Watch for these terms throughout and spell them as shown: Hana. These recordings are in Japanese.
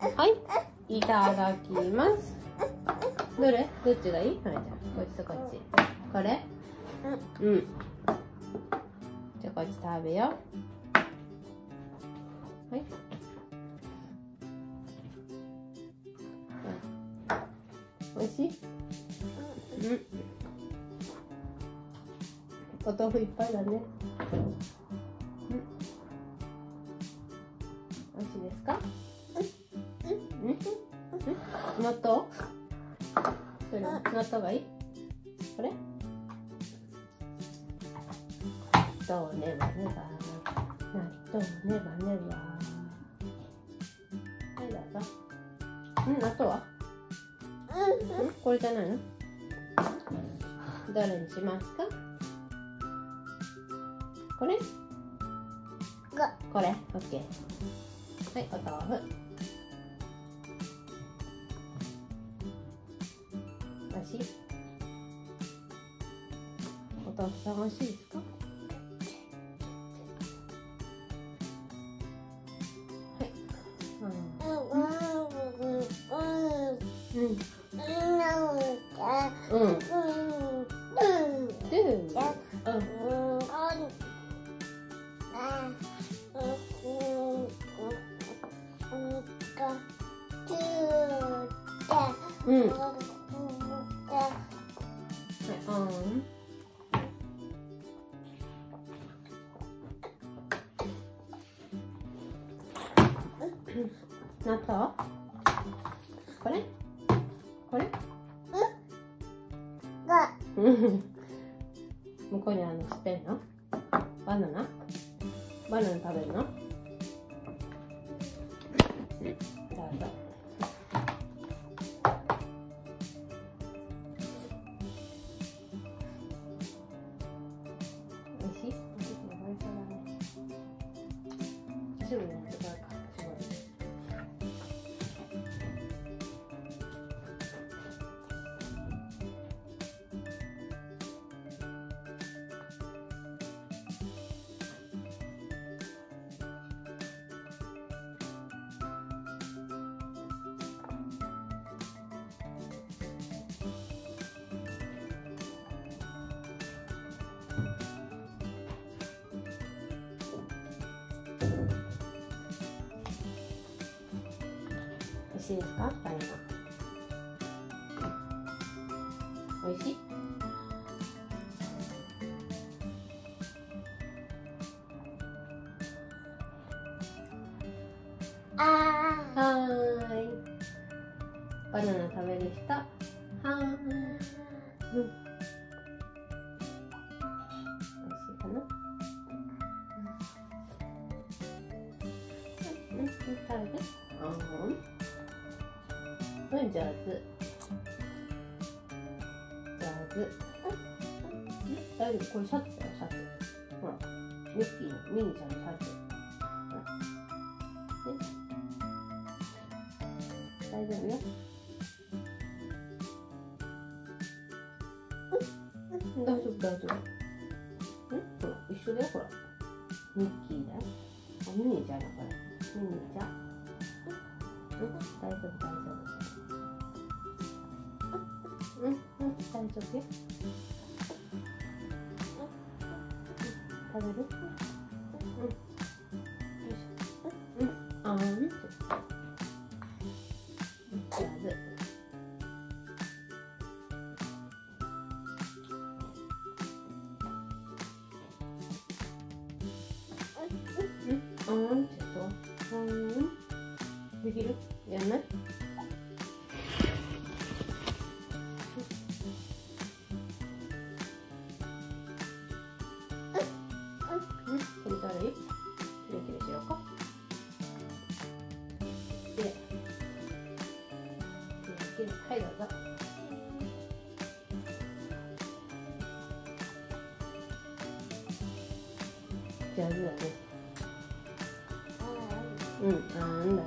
はい、いただきます。どれ、どっちがいい？こっちとこっち。これ、うん、じゃあこっち食べよう。はい、おいしい？うん、お豆腐いっぱいだね。おいしいですか？納豆？それ納豆がいい？これ？納豆ねばねば、納豆ねばねば。はいどうぞ。うん、納豆は？うん、これじゃないの？どれにしますか？これ？これ、オッケー。はい、お豆腐。お豆腐さんおいしいですか？納豆？これ？これ？向こうに知ってんの？バナナ？バナナ食べるの？どうぞ。美味しいですか？バナナ。美味しい？はい。バナナ食べる人。はい。うん。うん、上手。上手。大丈夫、これシャツだよ、シャツ。ほら、ミッキー、ミニちゃんのシャツ。大丈夫よ。大丈夫、大丈夫。ほら、一緒だよ、ほら。ミッキーだよ。ミニちゃんだから。ミニちゃん。大丈夫、大丈夫。うん、うん、大丈夫よ。食べる？うん。よいしょ。うん。あん。上手。うん。うん。ちょっと。うん。できる？やんない？はい、どうぞ。上手だね。うん、あんだね。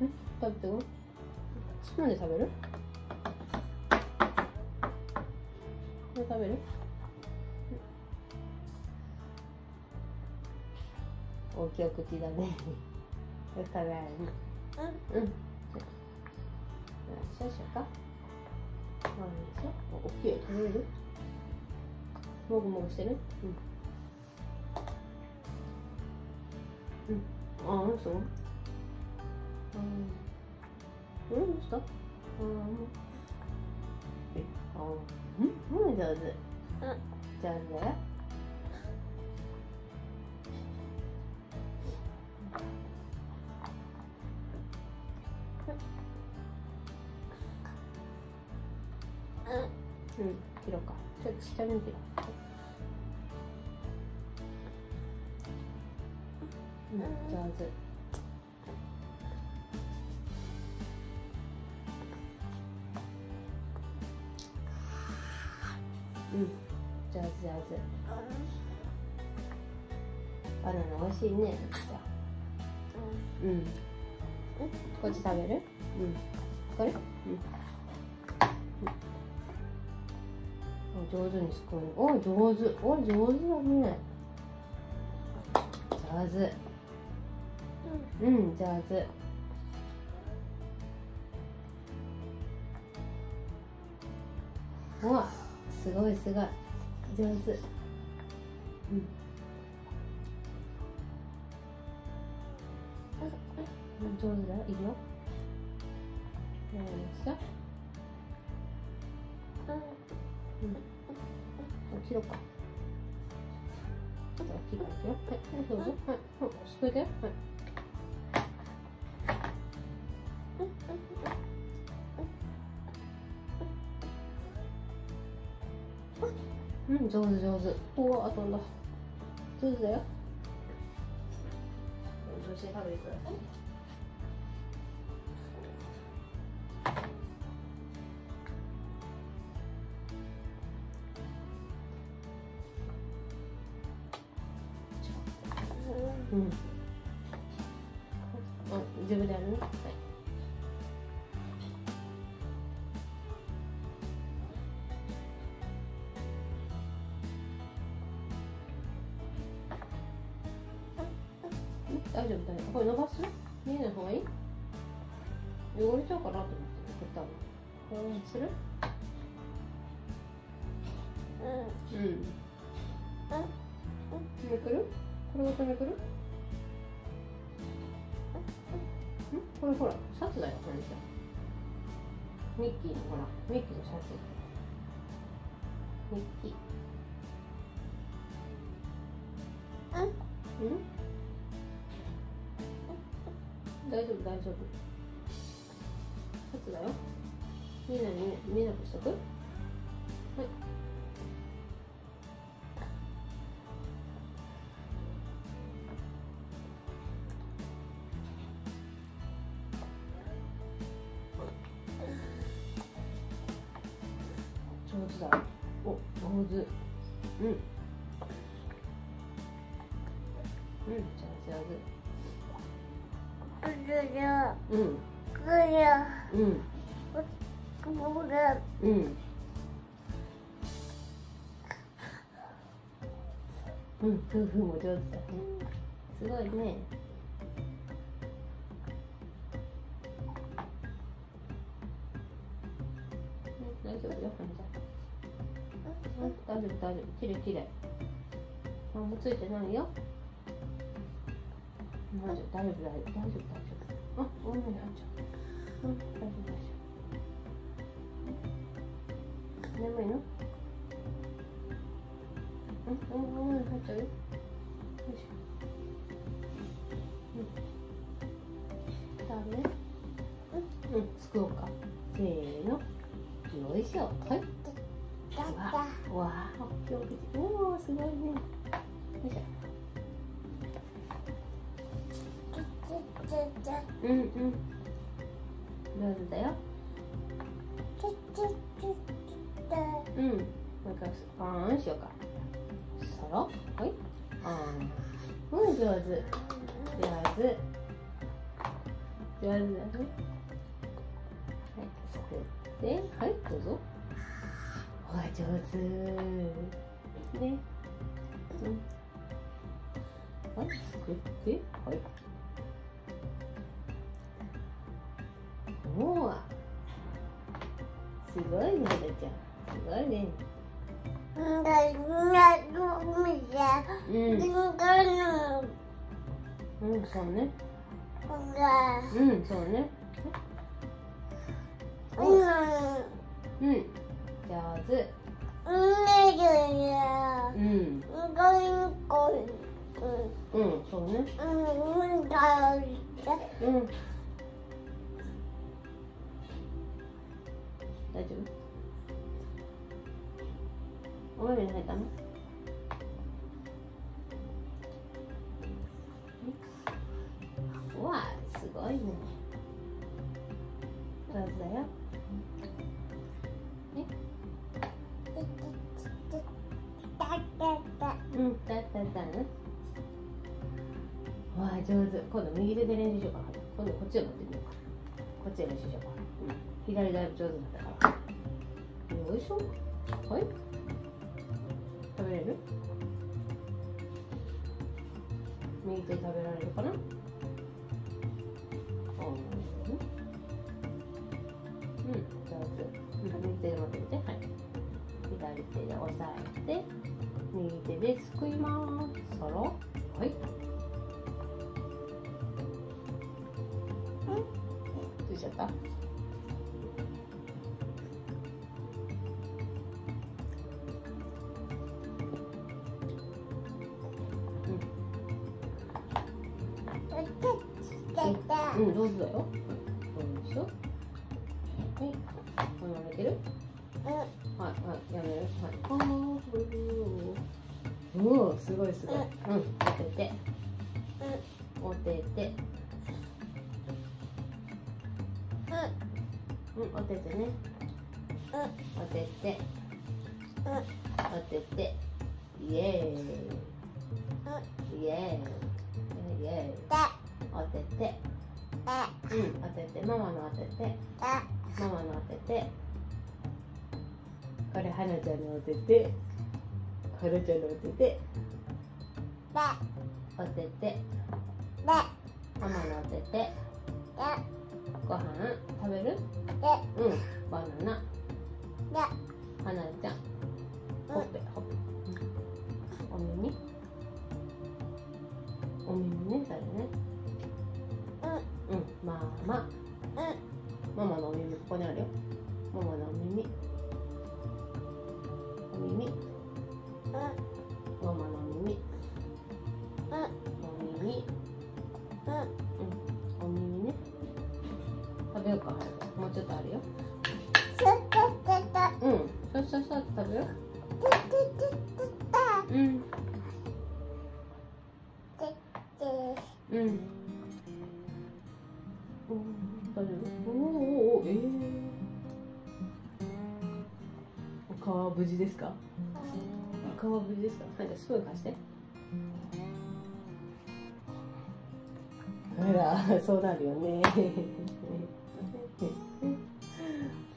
うん、食べてよ。スプーンで食べる？これ食べる？大きいお口だね。よく食べられる。うん。うん。そうしようか。 大きい、食べれる？もぐもぐしてる？うん。うん。ああ、そう。うん。うん、どうした？え、あ、うん、うん、上手。じゃあね。うん、切ろうか。ちょっと下に切ろう。うん、上手。うん、上手上手。バナナ美味しいね。うん。こっち食べる？うん。これ？うん。 上手にすくう。お、上手。お、上手だね。上手。うん、上手。お、すごいすごい。上手。うん。上手だよ。いいよ。よいしょ。うん。 切ろうか。ちょっと切るよ。はい、どうぞ。はい、すくいだよ。はい。うん、上手上手。おお、飛んだ。上手だよ。上手に食べてください。うん。あ、自分でやるね。はい。大丈夫大丈夫。これ伸ばす？見えない方がいい？汚れちゃうかなと思って多分。これにする？うん。うん。めくる？これごとめくる？ これほら、シャツだよ、これじゃ。ミッキーのほら、ミッキーのシャツ。ミッキー。うん？大丈夫、大丈夫。シャツだよ。見えなくしとく？はい。お、上手。うん。うん、上手。うん。うん。うん、豆腐も上手だね。すごいね。大丈夫よ、かみちゃん。 大丈夫大丈夫、きれいきれい。何もついてないよ。大丈夫大丈夫大丈夫大丈夫。あ、おいしいなっちゃう。うん、大丈夫大丈夫。眠いの？うん、おいしいなっちゃうよ。よいしょ。うん。食べね。うん、すくおうか。せーの。よいしょ。はい。 わあ、おお、すごいね。よいしょ。 짜. 응응. 눌러도 돼요? 짜. 응. 그러니까 안 쉬어가. 서로. 어이? 안. 응, 좋아지. 좋아지. 좋아지. 네, 하이, 도저. 와, 좋아지. 네. 응. 어? 그렇지? 어이. 오, すごいね、ちゃん。すごいね。うん、だいなと思いや。うん。うん、そうね。うん、そうね。うん。うん。上手。うん。うん。うん、そうね。うん、だい。うん。 大丈夫？お湯に入ったの？うわあ、すごいね。上手だよ。ね。うん、だったね。わあ、上手。今度右手で練習しようか。今度こっちを持ってみようか。こっちで練習しようか。うん。 左だいぶ上手になったから。よいしょ。はい。食べれる？右手食べられるかな？うん、上手。右手持ってみて。はい。左手で押さえて、右手ですくいます。そろ。はい。うん。ついちゃった？ うん、上手だよ。よいしょ。はい、これやめてる？うん。はい、やめる。はい。おお、すごいすごい。うん、当てて。うん、当てて。うん、当ててね。うん、当てて。うん、当てて。イエーイ。イエーイ。イエーイ。 当てて、うん、当てて、ママの当てて、ママの当てて、これはなちゃんの当てて、はなちゃんの当てて、当てて、ママの当てて、ご飯食べる？うん、バナナ、はなちゃん、ほっぺほっぺ、お耳、お耳ね、それね。 うん、ママ。うん。ママのお耳ここにあるよ。ママのお耳。お耳。うん。ママのお耳。うん。お耳。うん。うん。お耳ね。食べようか。もうちょっとあるよ。うん。そうそうそう、食べよう。うん。うん。 お顔は無事ですか？お顔は無事ですか？はい、じゃあスプーン貸して。ほら、そうなるよね。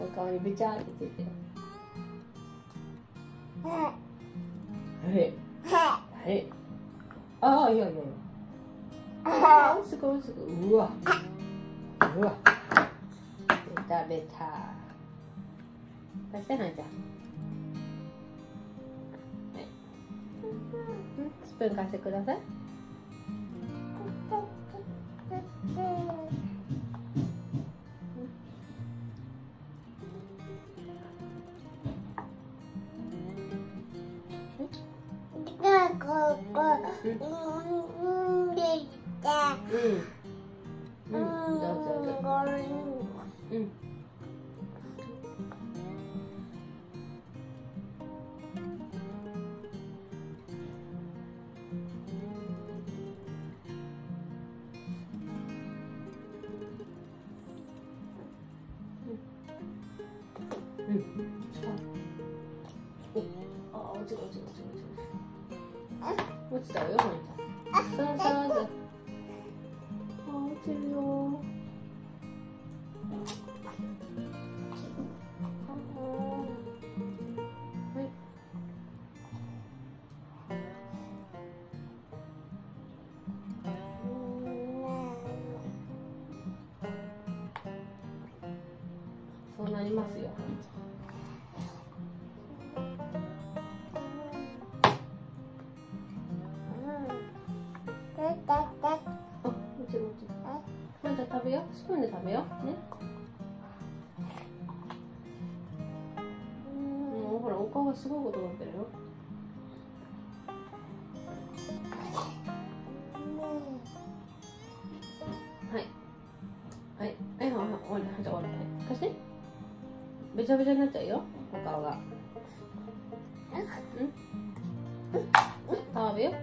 お顔にべちゃってついてる。あれあれ、ああ、いやいやいや、ああ、すごいすごい、うわうわ、ベタベタ。 出してないじゃん。はい。スプーン貸してください。うん。うん。 うん、 어찌 어찌 어찌 싸라싸라하자. 어찌요.そうなりますよ。 スプーンで食べようね。もうほらお顔がすごいことになってるよ。はいはいはいはいはいはいはいはいはいはいはいはいはいべちゃべちゃになっちゃうよお顔が。食べよ。はい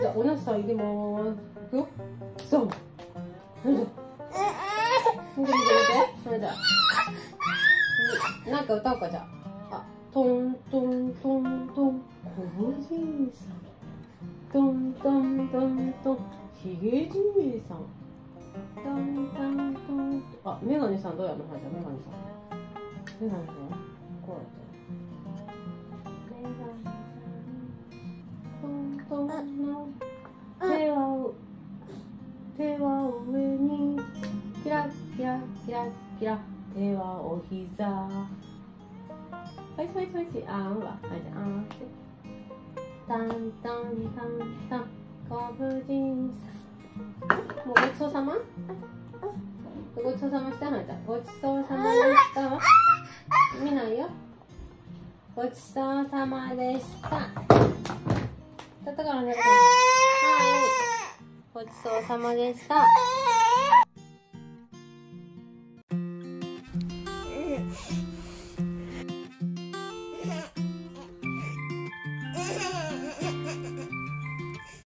じゃあおなすさん入れますよ。そう。 なんか歌おうかじゃあ。あ、トントントントンおじいさん。トントントントンひげじいさん。トントントントン。あ、メガネさんどうやるの？はい、じゃあメガネさん。メガネさんこうやって。メガネさん。トントンの手は手は上にキラキラキラキラ。 手はお膝。はいはいはいあんははいじゃあん。タンタンタンタンご無人さん。もうごちそうさま？ごちそうさましたはいじゃあごちそうさまでした。見ないよ。ごちそうさまでした。だったからね。はい。ごちそうさまでした。